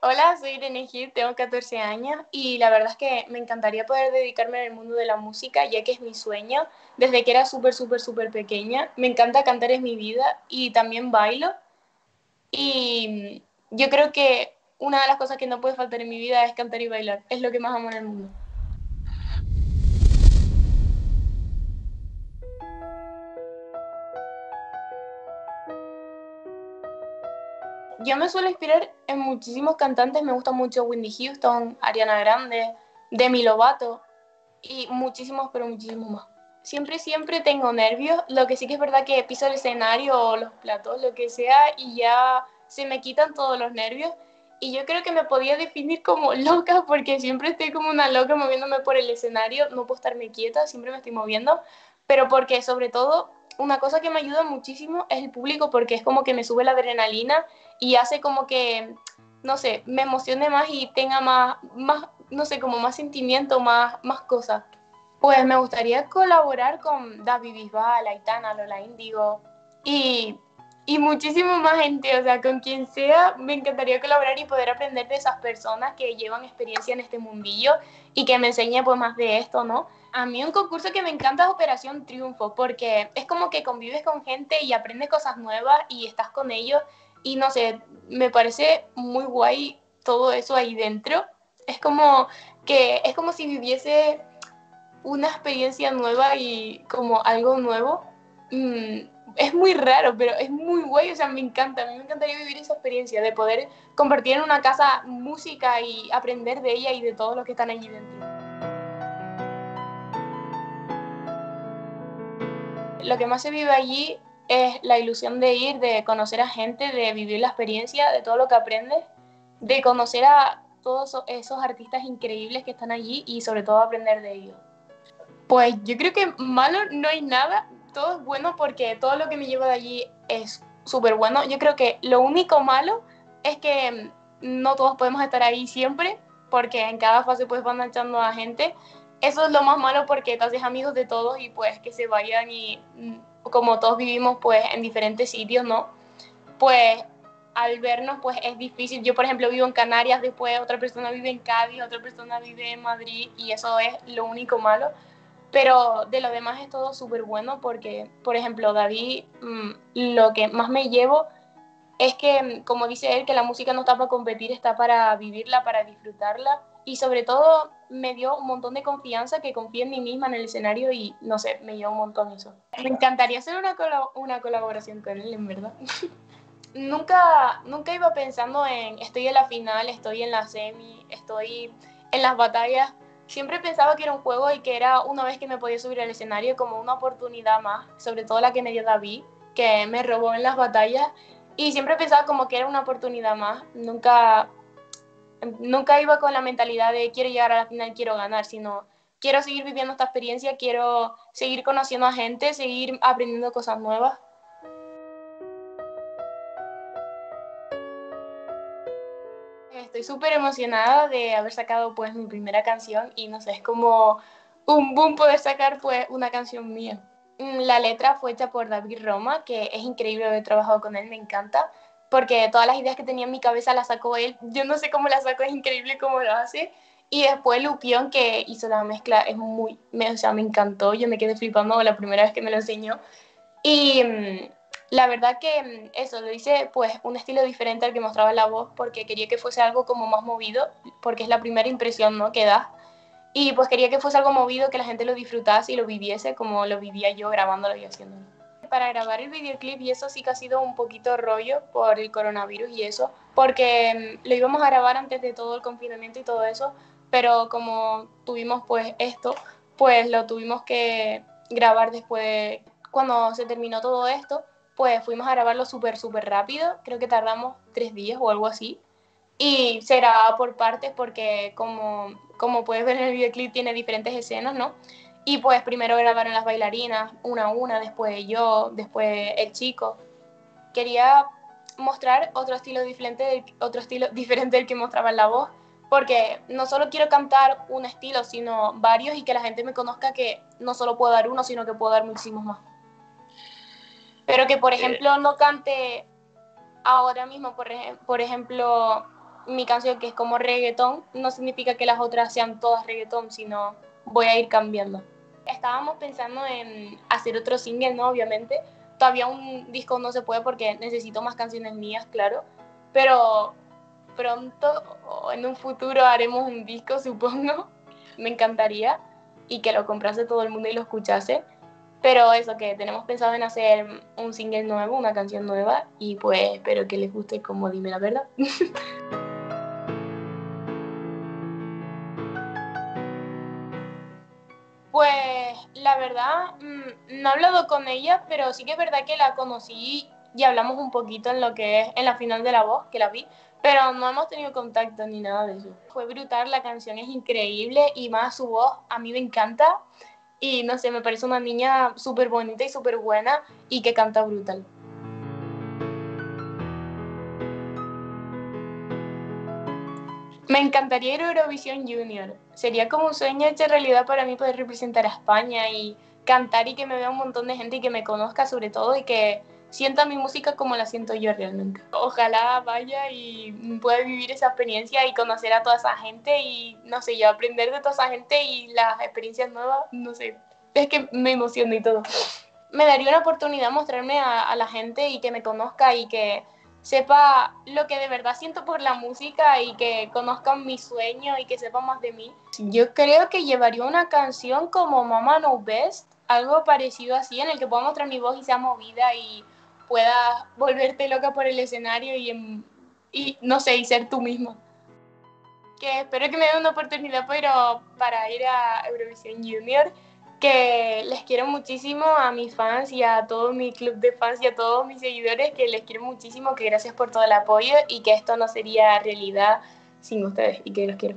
Hola, soy Irene Gil, tengo 14 años y la verdad es que me encantaría poder dedicarme al mundo de la música, ya que es mi sueño. Desde que era súper pequeña, me encanta cantar, es mi vida, y también bailo. Y yo creo que una de las cosas que no puede faltar en mi vida es cantar y bailar, es lo que más amo en el mundo. Yo me suelo inspirar en muchísimos cantantes, me gusta mucho Whitney Houston, Ariana Grande, Demi Lovato y muchísimos, pero muchísimos más. Siempre tengo nervios, lo que sí que es verdad que piso el escenario o los platos, lo que sea, y ya se me quitan todos los nervios. Y yo creo que me podía definir como loca porque siempre estoy como una loca moviéndome por el escenario, no puedo estarme quieta, siempre me estoy moviendo, pero porque sobre todo una cosa que me ayuda muchísimo es el público, porque es como que me sube la adrenalina y hace como que, no sé, me emocione más y tenga más no sé, como más sentimiento, más cosas. Pues me gustaría colaborar con David Bisbal, Aitana, Lola Índigo y muchísimo más gente, o sea, con quien sea me encantaría colaborar y poder aprender de esas personas que llevan experiencia en este mundillo y que me enseñen pues más de esto, ¿no? A mí un concurso que me encanta es Operación Triunfo, porque es como que convives con gente y aprendes cosas nuevas y estás con ellos y no sé, me parece muy guay todo eso ahí dentro. Es como si viviese una experiencia nueva y como algo nuevo. Es muy raro, pero es muy guay, o sea, me encanta, a mí me encantaría vivir esa experiencia de poder compartir en una casa música y aprender de ella y de todos los que están allí dentro. Lo que más se vive allí es la ilusión de ir, de conocer a gente, de vivir la experiencia, de todo lo que aprendes, de conocer a todos esos artistas increíbles que están allí y sobre todo aprender de ellos. Pues yo creo que malo no hay nada. Todo es bueno porque todo lo que me llevo de allí es súper bueno. Yo creo que lo único malo es que no todos podemos estar ahí siempre, porque en cada fase pues van echando a gente. Eso es lo más malo porque te haces amigos de todos y pues que se vayan, y como todos vivimos pues en diferentes sitios, ¿no? Pues al vernos pues es difícil. Yo por ejemplo vivo en Canarias, después otra persona vive en Cádiz, otra persona vive en Madrid, y eso es lo único malo. Pero de lo demás es todo súper bueno porque, por ejemplo, David, lo que más me llevo es que, como dice él, que la música no está para competir, está para vivirla, para disfrutarla. Y sobre todo me dio un montón de confianza, que confíe en mí misma en el escenario y, no sé, me dio un montón eso. Me encantaría hacer una colaboración con él, en verdad. Nunca iba pensando en estoy en la final, estoy en la semi, estoy en las batallas. Siempre pensaba que era un juego y que era una vez que me podía subir al escenario como una oportunidad más, sobre todo la que me dio David, que me robó en las batallas, y siempre pensaba como que era una oportunidad más. Nunca iba con la mentalidad de quiero llegar a la final, quiero ganar, sino quiero seguir viviendo esta experiencia, quiero seguir conociendo a gente, seguir aprendiendo cosas nuevas. Estoy súper emocionada de haber sacado pues mi primera canción y no sé, es como un boom poder sacar pues una canción mía. La letra fue hecha por David Roma, que es increíble haber trabajado con él, me encanta, porque todas las ideas que tenía en mi cabeza las sacó él, yo no sé cómo las sacó, es increíble cómo lo hace. Y después Lupión, que hizo la mezcla, es me encantó, yo me quedé flipando la primera vez que me lo enseñó. Y la verdad que eso, lo hice pues un estilo diferente al que mostraba la voz, porque quería que fuese algo como más movido, porque es la primera impresión, ¿no?, que das. Y pues quería que fuese algo movido, que la gente lo disfrutase y lo viviese como lo vivía yo grabándolo y haciéndolo. Para grabar el videoclip y eso sí que ha sido un poquito rollo por el coronavirus y eso, porque lo íbamos a grabar antes de todo el confinamiento y todo eso, pero como tuvimos pues esto, pues lo tuvimos que grabar después. Cuando se terminó todo esto, pues fuimos a grabarlo súper rápido, creo que tardamos 3 días o algo así, y se grababa por partes porque como puedes ver en el videoclip tiene diferentes escenas, ¿no? Y pues primero grabaron las bailarinas, una a una, después yo, después el chico. Quería mostrar otro estilo diferente del que mostraba en la voz, porque no solo quiero cantar un estilo, sino varios, y que la gente me conozca que no solo puedo dar uno, sino que puedo dar muchísimos más. Pero que, por ejemplo, no cante ahora mismo, por ejemplo, mi canción, que es como reggaetón, no significa que las otras sean todas reggaetón, sino voy a ir cambiando. Estábamos pensando en hacer otro single, ¿no? Obviamente. Todavía un disco no se puede porque necesito más canciones mías, claro. Pero pronto, o en un futuro, haremos un disco, supongo. Me encantaría. Y que lo comprase todo el mundo y lo escuchase. Pero eso, que tenemos pensado en hacer un single nuevo, una canción nueva. Y pues espero que les guste como Dime la Verdad. Pues la verdad, no he hablado con ella, pero sí que es verdad que la conocí y hablamos un poquito en lo que es en la final de La Voz, que la vi, pero no hemos tenido contacto ni nada de eso. Fue brutal, la canción es increíble y más su voz, a mí me encanta. Y no sé, me parece una niña súper bonita y súper buena y que canta brutal. Me encantaría ir a Eurovisión Junior. Sería como un sueño hecho realidad para mí poder representar a España y cantar y que me vea un montón de gente y que me conozca sobre todo y que sienta mi música como la siento yo realmente. Ojalá vaya y pueda vivir esa experiencia y conocer a toda esa gente y no sé, yo aprender de toda esa gente y las experiencias nuevas, no sé, es que me emociona y todo. Me daría una oportunidad mostrarme a la gente y que me conozca y que sepa lo que de verdad siento por la música y que conozcan mi sueño y que sepan más de mí. Yo creo que llevaría una canción como Mama Knows Best, algo parecido así, en el que pueda mostrar mi voz y sea movida y pueda volverte loca por el escenario y no sé, y ser tú misma. Que espero que me den una oportunidad pero para ir a Eurovisión Junior, que les quiero muchísimo a mis fans y a todo mi club de fans y a todos mis seguidores, que les quiero muchísimo, que gracias por todo el apoyo y que esto no sería realidad sin ustedes y que los quiero.